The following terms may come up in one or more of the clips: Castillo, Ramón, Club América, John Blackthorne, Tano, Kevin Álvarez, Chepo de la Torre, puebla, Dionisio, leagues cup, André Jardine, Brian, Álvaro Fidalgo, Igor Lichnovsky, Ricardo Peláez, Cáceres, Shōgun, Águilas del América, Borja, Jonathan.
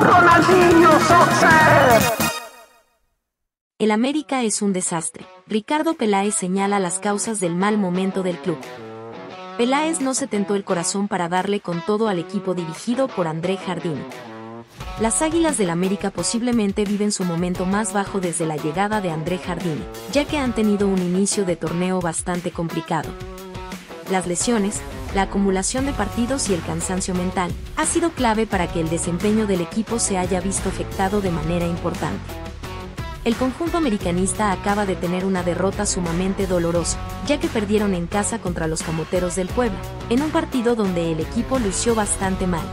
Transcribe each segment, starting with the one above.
¡Ronaldinho Soccer! El América es un desastre. Ricardo Peláez señala las causas del mal momento del club. Peláez no se tentó el corazón para darle con todo al equipo dirigido por André Jardine. Las Águilas del América posiblemente viven su momento más bajo desde la llegada de André Jardine, ya que han tenido un inicio de torneo bastante complicado. Las lesiones, la acumulación de partidos y el cansancio mental ha sido clave para que el desempeño del equipo se haya visto afectado de manera importante. El conjunto americanista acaba de tener una derrota sumamente dolorosa, ya que perdieron en casa contra los Camoteros del Puebla, en un partido donde el equipo lució bastante mal.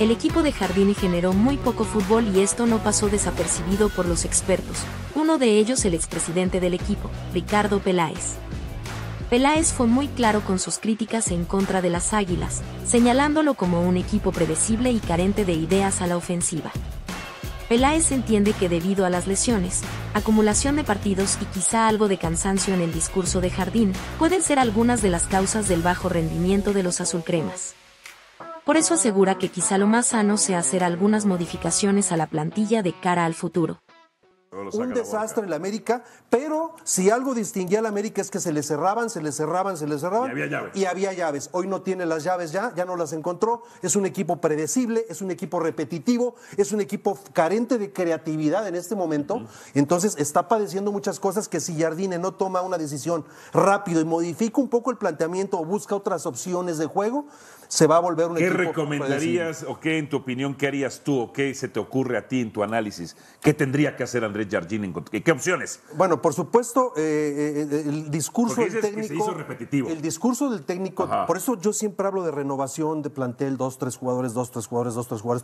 El equipo de Jardine generó muy poco fútbol y esto no pasó desapercibido por los expertos, uno de ellos el expresidente del equipo, Ricardo Peláez. Peláez fue muy claro con sus críticas en contra de las Águilas, señalándolo como un equipo predecible y carente de ideas a la ofensiva. Peláez entiende que debido a las lesiones, acumulación de partidos y quizá algo de cansancio en el discurso de Jardine, pueden ser algunas de las causas del bajo rendimiento de los azulcremas. Por eso asegura que quizá lo más sano sea hacer algunas modificaciones a la plantilla de cara al futuro. Un desastre en la América, pero si algo distinguía a la América es que se le cerraban. Y había llaves. Hoy no tiene las llaves ya no las encontró. Es un equipo predecible, es un equipo repetitivo, es un equipo carente de creatividad en este momento. Entonces está padeciendo muchas cosas que si Jardine no toma una decisión rápido y modifica un poco el planteamiento o busca otras opciones de juego, se va a volver un equipo predecible. ¿Qué recomendarías o qué, en tu opinión, qué harías tú o qué se te ocurre a ti en tu análisis? ¿Qué tendría que hacer Andrés Jardine? ¿Qué opciones? Bueno, por supuesto, el discurso del técnico, se hizo repetitivo. El discurso del técnico, ajá. Por eso yo siempre hablo de renovación de plantel, dos, tres jugadores,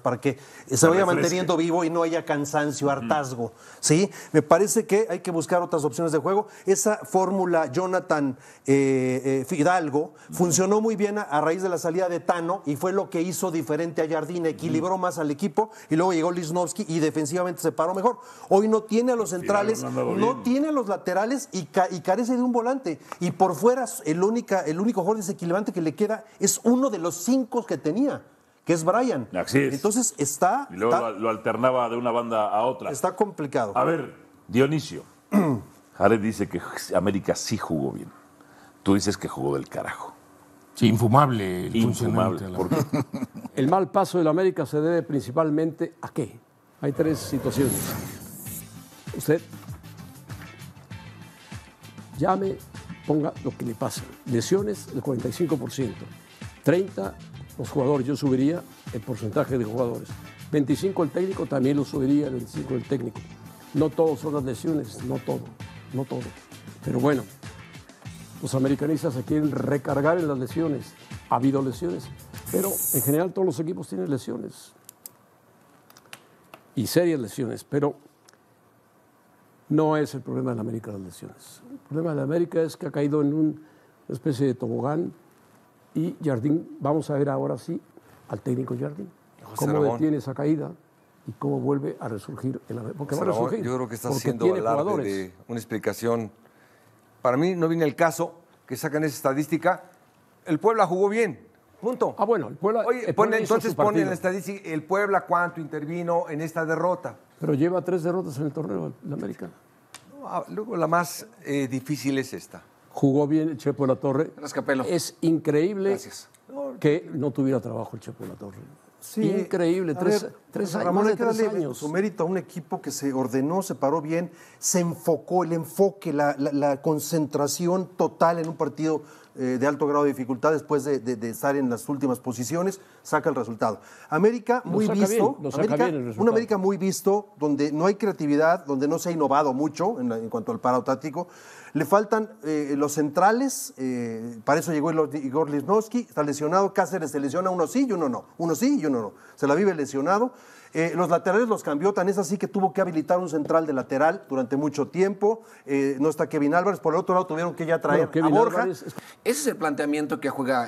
para que se vaya manteniendo vivo y no haya cansancio, hartazgo. ¿Sí? Me parece que hay que buscar otras opciones de juego. Esa fórmula Jonathan Fidalgo funcionó muy bien a raíz de la salida de Tano y fue lo que hizo diferente a Jardine, equilibró más al equipo y luego llegó Lichnovsky y defensivamente se paró mejor. Hoy no tiene a los centrales, no tiene a los laterales y carece de un volante. Y por fuera, el único jugador desequilibrante que le queda es uno de los 5 que tenía, que es Brian. Así es. Entonces está... Y luego está, lo alternaba de una banda a otra. Está complicado. A ver, Dionisio, Jared dice que América sí jugó bien. Tú dices que jugó del carajo. Sí, infumable. Infumable. ¿Por qué? El mal paso del América se debe principalmente ¿a qué? Hay 3 situaciones. Usted llame, ponga lo que le pasa. Lesiones, el 45%. 30, los jugadores. Yo subiría el porcentaje de jugadores. 25, el técnico. También lo subiría el 25, el técnico. No todos son las lesiones. No todo. Pero bueno, los americanistas se quieren recargar en las lesiones. Ha habido lesiones. Pero en general todos los equipos tienen lesiones. Y serias lesiones. Pero... no es el problema de la América las lesiones. El problema de la América es que ha caído en una especie de tobogán y Jardine, vamos a ver ahora sí al técnico Jardine. ¿Cómo detiene esa caída y cómo vuelve a resurgir? Porque va a resurgir. Yo creo que está haciendo alarde de una explicación. Para mí no viene el caso que sacan esa estadística. El Puebla jugó bien. Punto. Ah, bueno, el Puebla. Oye, entonces ponen la estadística, el Puebla cuánto intervino en esta derrota. Pero lleva 3 derrotas en el torneo, la América. No, luego la más difícil es esta. Jugó bien el Chepo de la Torre. Rascapelo. Es increíble que no tuviera trabajo el Chepo de la Torre. Sí, increíble, 3 años. Ramón, hay que darle su mérito a un equipo que se ordenó, se paró bien, se enfocó, el enfoque, la concentración total en un partido de alto grado de dificultad después de estar en las últimas posiciones, saca el resultado. América muy visto, un América muy visto, donde no hay creatividad, donde no se ha innovado mucho en cuanto al parado táctico. Le faltan los centrales, para eso llegó Igor Lichnovsky, está lesionado, Cáceres se lesiona, uno sí y uno no, se la vive lesionado. Los laterales los cambió, tan es así que tuvo que habilitar un central de lateral durante mucho tiempo, no está Kevin Álvarez, por el otro lado tuvieron que ya traer a Borja. Ese es el planteamiento que juega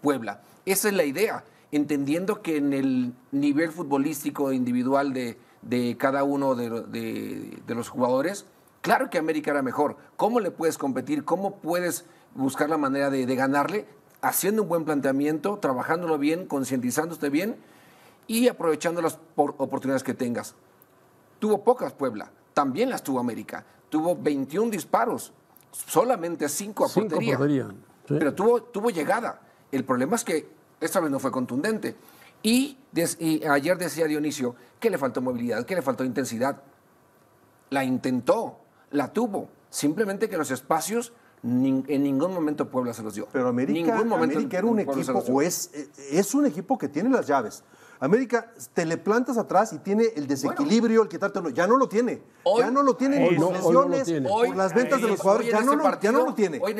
Puebla, esa es la idea, entendiendo que en el nivel futbolístico individual de cada uno de los jugadores, claro que América era mejor. ¿Cómo le puedes competir? ¿Cómo puedes buscar la manera de ganarle? Haciendo un buen planteamiento, trabajándolo bien, concientizándote bien. y aprovechando las oportunidades que tengas. Tuvo pocas Puebla, también las tuvo América. Tuvo 21 disparos, solamente 5 a portería. Sí. Pero tuvo llegada. El problema es que esta vez no fue contundente. Y ayer decía Dionisio que le faltó movilidad, que le faltó intensidad. La intentó, la tuvo. Simplemente que los espacios en ningún momento Puebla se los dio. Pero América era un equipo, o es un equipo que tiene las llaves. América, te le plantas atrás y tiene el desequilibrio, el quitártelo. Ya no lo tiene. Hoy, ya no lo tiene ni por lesiones, por las ventas de los jugadores. Ya no lo tiene. Hoy en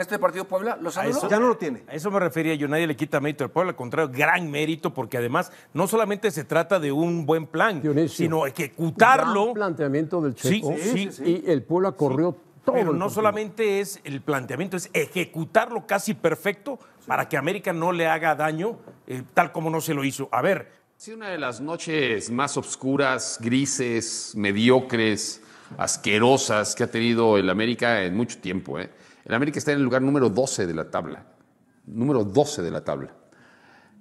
este partido Puebla los anuló. Ya no lo tiene. A eso me refería yo. Nadie le quita mérito al Puebla. Al contrario, gran mérito, porque además no solamente se trata de un buen plan, Dionisio, sino ejecutarlo. El planteamiento del Chepo. Sí. Y el Puebla corrió todo. Pero no solamente es el planteamiento, es ejecutarlo casi perfecto para que América no le haga daño, tal como no se lo hizo. A ver. Sí, una de las noches más oscuras, grises, mediocres, asquerosas que ha tenido el América en mucho tiempo. El América está en el lugar número 12 de la tabla. Número 12 de la tabla.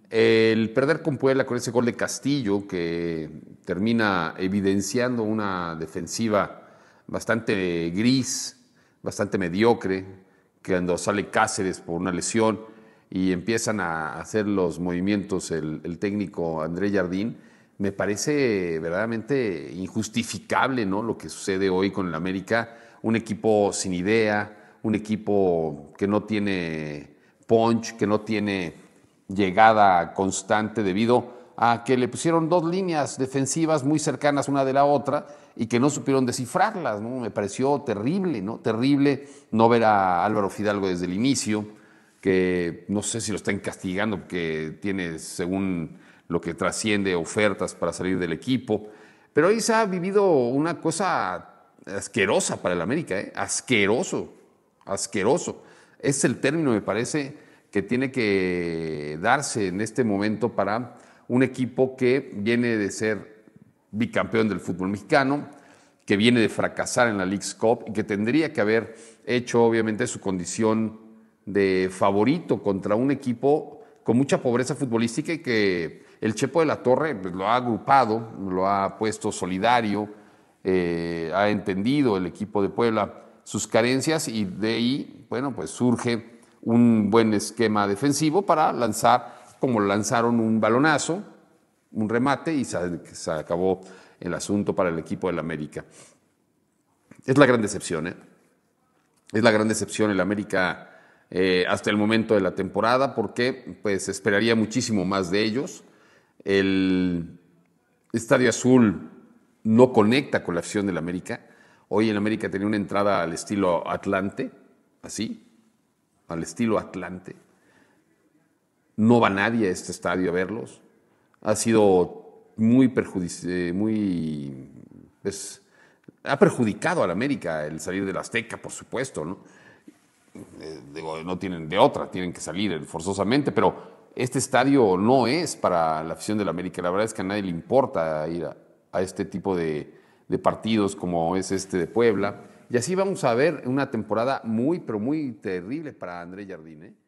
El perder con Puebla con ese gol de Castillo, que termina evidenciando una defensiva bastante gris, bastante mediocre, cuando sale Cáceres por una lesión y empiezan a hacer los movimientos el técnico André Jardine, me parece verdaderamente injustificable, ¿no?, lo que sucede hoy con el América, un equipo sin idea, un equipo que no tiene punch, que no tiene llegada constante debido a que le pusieron dos líneas defensivas muy cercanas una de la otra y que no supieron descifrarlas, ¿no? Me pareció terrible, ¿no? Terrible no ver a Álvaro Fidalgo desde el inicio, que no sé si lo están castigando porque tiene, según lo que trasciende, ofertas para salir del equipo. Pero hoy se ha vivido una cosa asquerosa para el América, ¿eh? Asqueroso, asqueroso. Es el término, me parece, que tiene que darse en este momento para un equipo que viene de ser bicampeón del fútbol mexicano, que viene de fracasar en la Leagues Cup y que tendría que haber hecho, obviamente, su condición de favorito contra un equipo con mucha pobreza futbolística y que el Chepo de la Torre, pues, lo ha agrupado, lo ha puesto solidario, ha entendido el equipo de Puebla sus carencias y de ahí, bueno, pues surge un buen esquema defensivo para lanzar, como lanzaron un balonazo, un remate y se acabó el asunto para el equipo del América. Es la gran decepción, ¿eh? Es la gran decepción el América hasta el momento de la temporada, porque pues esperaría muchísimo más de ellos. El Estadio Azul no conecta con la afición del América. Hoy el América tenía una entrada al estilo Atlante, así, al estilo Atlante. No va nadie a este estadio a verlos. Ha sido muy perjudicial, pues, ha perjudicado al América el salir del Azteca, por supuesto, ¿no? Digo, no tienen de otra, tienen que salir forzosamente, pero este estadio no es para la afición del América. La verdad es que a nadie le importa ir a este tipo de partidos como es este de Puebla. Y así vamos a ver una temporada muy, pero muy terrible para André Jardine, ¿eh?